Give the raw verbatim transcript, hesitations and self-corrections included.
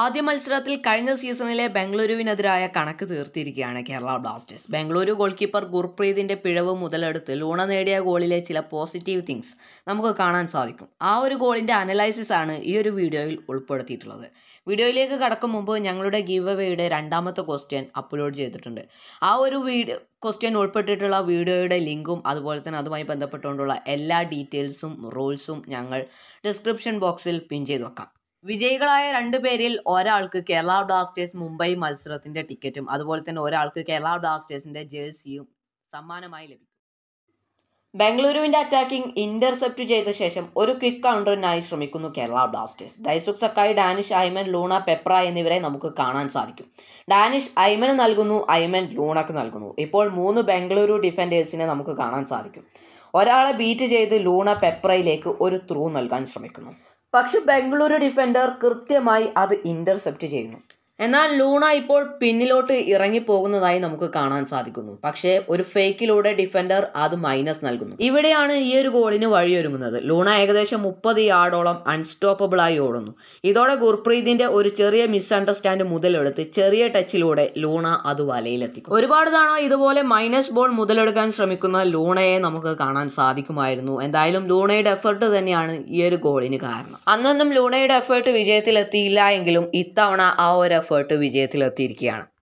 ആദ്യ മത്സരത്തിൽ കഴിഞ്ഞ സീസണിലെ ബംഗളൂരുവിനെതിരായ കണക്ക് തീർത്തിരിക്കുകയാണ് Kerala Blasters. Bengaluru goal keeper ഗുർപ്രീതിൻ്റെ പിഴവ് മുതലെടുത്ത് ലൂണ നേടിയ ഗോളിലെ ചില പോസിറ്റീവ് തിങ്സ് നമുക്ക് കാണാൻ സാധിക്കും. ആ ഒരു ഗോളിൻ്റെ അനലൈസിസ് ആണ് ഈ ഒരു വീഡിയോയിൽ ഉൾപ്പെടുത്തിയിട്ടുള്ളത്. വീഡിയോയിലേക്ക് കടക്കും മുമ്പ് ഞങ്ങളുടെ ഗീവ് എവേയുടെ രണ്ടാമത്തെ ക്വസ്റ്റ്യൻ അപ്ലോഡ് ചെയ്തിട്ടുണ്ട്. ആ ഒരു വീഡിയോ ക്വസ്റ്റ്യൻ ഉൾപ്പെട്ടിട്ടുള്ള വീഡിയോയുടെ ലിങ്കും അതുപോലെ തന്നെ അതുമായി ബന്ധപ്പെട്ടുകൊണ്ടുള്ള എല്ലാ ഡീറ്റെയിൽസും റൂൾസും ഞങ്ങൾ ഡിസ്ക്രിപ്ഷൻ ബോക്സിൽ പിൻ ചെയ്ത് വെക്കാം. വിജയികളായ രണ്ടു പേരിൽ ഒരാൾക്ക് കേരള ബ്ലാസ്റ്റേഴ്സ് മുംബൈ മത്സരത്തിൻ്റെ ടിക്കറ്റും അതുപോലെ തന്നെ ഒരാൾക്ക് കേരള ബ്ലാസ്റ്റേഴ്സിൻ്റെ ജേഴ്സിയും സമ്മാനമായി ലഭിക്കും. ബംഗളൂരുവിൻ്റെ അറ്റാക്കിംഗ് ഇൻ്റർസെപ്റ്റ് ചെയ്ത ശേഷം ഒരു ക്വിക്ക് കൗണ്ടറിനായി ശ്രമിക്കുന്നു Kerala Blasters. Daisuke Sakai, Danish Aimen, Luna, Peprah എന്നിവരെ നമുക്ക് കാണാൻ സാധിക്കും. ഡാനിഷ് ഐമന് നൽകുന്നു, ഐമൻ ലൂണക്ക് നൽകുന്നു. ഇപ്പോൾ മൂന്ന് ബംഗളൂരു ഡിഫൻഡേഴ്സിനെ നമുക്ക് കാണാൻ സാധിക്കും. ഒരാളെ ബീറ്റ് ചെയ്ത് ലൂണ പെപ്രയിലേക്ക് ഒരു ത്രൂ നൽകാൻ ശ്രമിക്കുന്നു. പക്ഷെ ബംഗളൂരു ഡിഫൻഡർ കൃത്യമായി അത് ഇൻ്റർസെപ്റ്റ് ചെയ്യുന്നു. എന്നാൽ ലൂണ ഇപ്പോൾ പിന്നിലോട്ട് ഇറങ്ങിപ്പോകുന്നതായി നമുക്ക് കാണാൻ സാധിക്കുന്നു. പക്ഷേ ഒരു ഫേക്കിലൂടെ ഡിഫൻഡർ അത് മൈനസ് നൽകുന്നു. ഇവിടെയാണ് ഈ ഒരു ഗോളിന് വഴിയൊരുങ്ങുന്നത്. ലൂണ ഏകദേശം മുപ്പത് യാർഡോളം അൺസ്റ്റോപ്പബിളായി ഓടുന്നു. ഇതോടെ ഗുർപ്രീതിൻ്റെ ഒരു ചെറിയ മിസ്അണ്ടർസ്റ്റാൻഡ് മുതലെടുത്ത് ചെറിയ ടച്ചിലൂടെ ലൂണ അത് വലയിലെത്തിക്കും. ഒരുപാട് തവണ ഇതുപോലെ മൈനസ് ബോൾ മുതലെടുക്കാൻ ശ്രമിക്കുന്ന ലൂണയെ നമുക്ക് കാണാൻ സാധിക്കുമായിരുന്നു. എന്തായാലും ലൂണയുടെ എഫേർട്ട് തന്നെയാണ് ഈ ഒരു ഗോളിന് കാരണം. അന്നൊന്നും ലൂണയുടെ എഫേർട്ട് വിജയത്തിലെത്തിയില്ല എങ്കിലും ഇത്തവണ ആ ഒരു വിജയത്തിലെത്തിയിരിക്കുകയാണ്.